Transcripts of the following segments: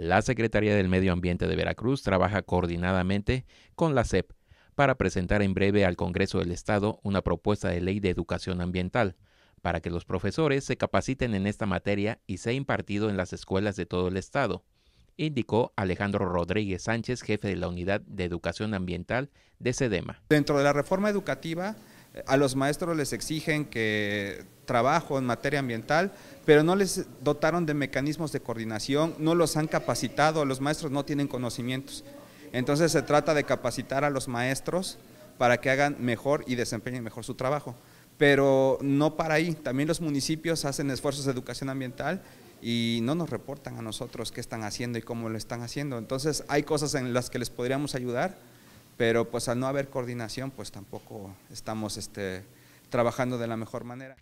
La Secretaría del Medio Ambiente de Veracruz trabaja coordinadamente con la SEP para presentar en breve al Congreso del Estado una propuesta de ley de educación ambiental para que los profesores se capaciten en esta materia y sea impartido en las escuelas de todo el Estado, indicó Alejandro Rodríguez Sánchez, jefe de la Unidad de Educación Ambiental de SEDEMA. Dentro de la reforma educativa, a los maestros les exigen que trabajo en materia ambiental, pero no les dotaron de mecanismos de coordinación, no los han capacitado, los maestros no tienen conocimientos. Entonces se trata de capacitar a los maestros para que hagan mejor y desempeñen mejor su trabajo. Pero no para ahí, también los municipios hacen esfuerzos de educación ambiental y no nos reportan a nosotros qué están haciendo y cómo lo están haciendo. Entonces hay cosas en las que les podríamos ayudar, pero pues al no haber coordinación, pues tampoco estamos trabajando de la mejor manera.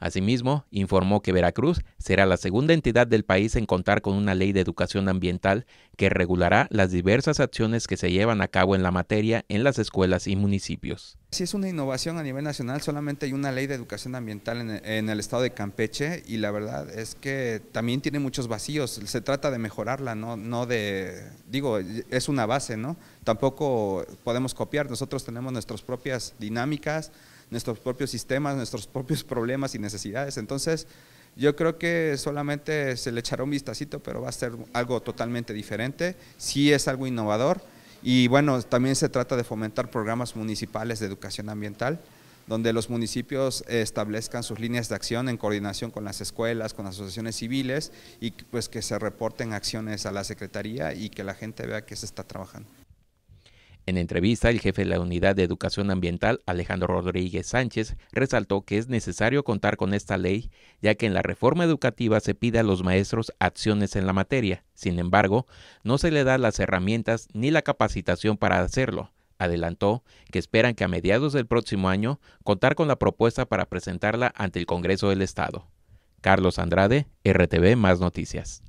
Asimismo, informó que Veracruz será la segunda entidad del país en contar con una ley de educación ambiental que regulará las diversas acciones que se llevan a cabo en la materia en las escuelas y municipios. Sí, es una innovación a nivel nacional, solamente hay una ley de educación ambiental en el estado de Campeche y la verdad es que también tiene muchos vacíos, se trata de mejorarla, no es una base, ¿no? Tampoco podemos copiar, nosotros tenemos nuestras propias dinámicas, nuestros propios sistemas, nuestros propios problemas y necesidades, entonces yo creo que solamente se le echará un vistacito, pero va a ser algo totalmente diferente, sí es algo innovador. Y bueno, también se trata de fomentar programas municipales de educación ambiental, donde los municipios establezcan sus líneas de acción en coordinación con las escuelas, con las asociaciones civiles y pues que se reporten acciones a la Secretaría y que la gente vea que se está trabajando. En entrevista, el jefe de la Unidad de Educación Ambiental, Alejandro Rodríguez Sánchez, resaltó que es necesario contar con esta ley, ya que en la reforma educativa se pide a los maestros acciones en la materia. Sin embargo, no se le da las herramientas ni la capacitación para hacerlo. Adelantó que esperan que a mediados del próximo año contar con la propuesta para presentarla ante el Congreso del Estado. Carlos Andrade, RTV Más Noticias.